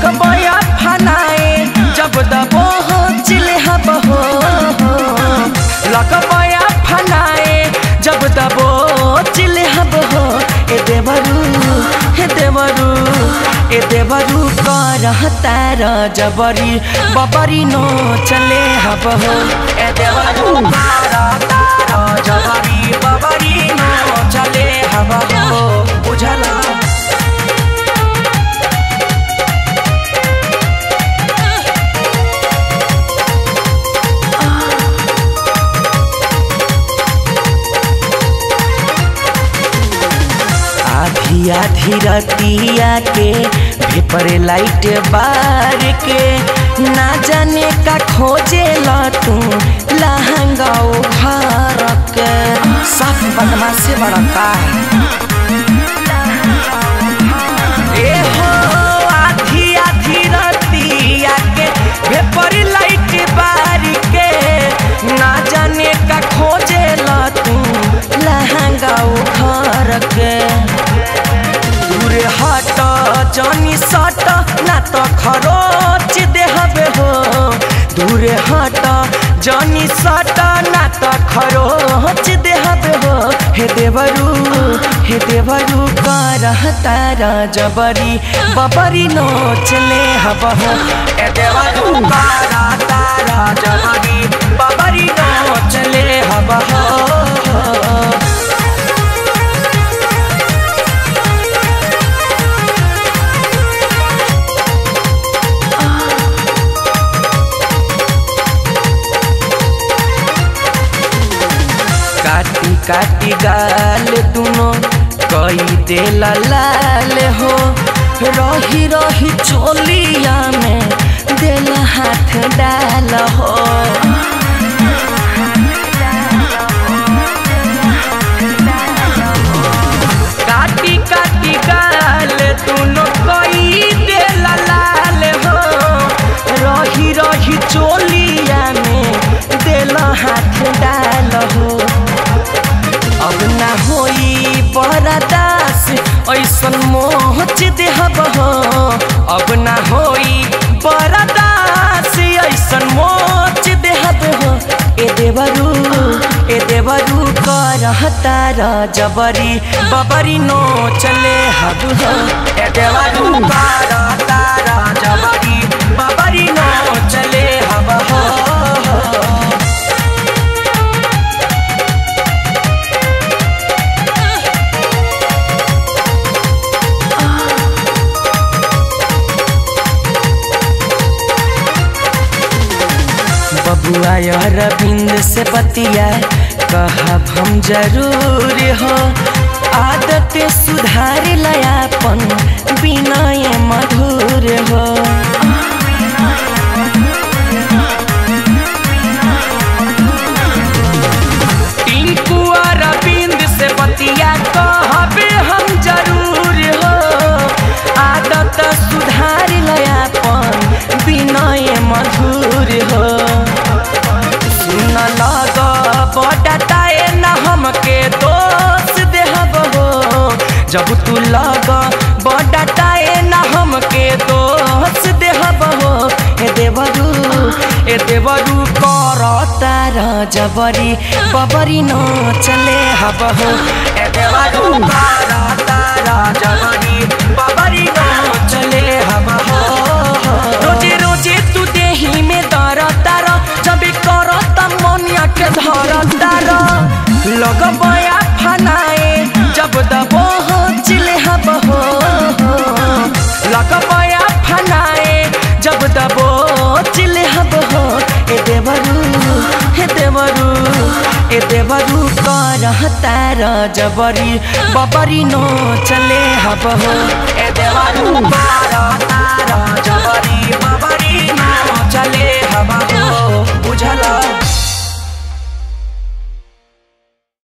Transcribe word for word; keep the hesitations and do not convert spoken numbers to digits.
लगबया फनाए जब दबो हो चिलहब हो लगबया फनाए जब दबो चिलहब हो ए देवरू हे देवरू ए देवरू करहता र जबरी बबरी नो चले हब हो ए देवरू करहता र जबरी बबरी नो चले हब हो बुझला आधी रतिया के भेपर लाइट बार के ना जाने का खोजे लू लहंगा उखार के साफ बदमाशी बड़का ए हो आधी आधी रतिया के भेपर लाइट बार के ना जाने का खोजे लू लहंगा उखार के हट जनी सट ना तो खरोच देहबे हो दूर हट जनी सट ना तो खरोच देहबे हो हे देवरू हे देवरू करहता र जबरी बबरी नोच लेहब हो ए देवरू करहता र जबरी बबरी नोच लेहब हो काटी काटी गाल दोनों कई देला लाल हो रही रही चोलिया में देला हाथ डाल हो काटी काटी गाल दोनों कई देला लाल हो रही रही चोलिया में देला हाथ डाल हो बरदास ऐसन मोच देहब हो अब ना होई बरदास ऐसन मोच देहब हो ए देवरू ए देवरू करहता र जबरी बबरी नोच लेहब हो ए देवरू करहता र जबरी बबरी नोच लेहब हो बबुआ अरविंद से बतिया कहब हम जरूर हो आदत सुधार लयापन बिनाय मधुर हो टिंकू अरविंद से बतिया कहब हम जरूर हो आदत सुधार लयापन बिनाय मधुर हो बटताए ना हमके दोष देहब हो जब तू लग बटताए ना हमके दोष देहब हो ए देवरू ए देवरू करहता र जबरी बबरी नोच लेहब हो ए देवरू करहता र जबरी बबरी नोच लेहब हो रोजे रोजे तू देही में दरता र जब करता मोनिया के धर लगबया फनाए जब दबो हो चिलहब हो लगबया फनाए जब दबो चिलहब हो ए देवरू हे देवरू ए देवरू करहता र जबरी बबरी नोच लेहब हो ए देवरू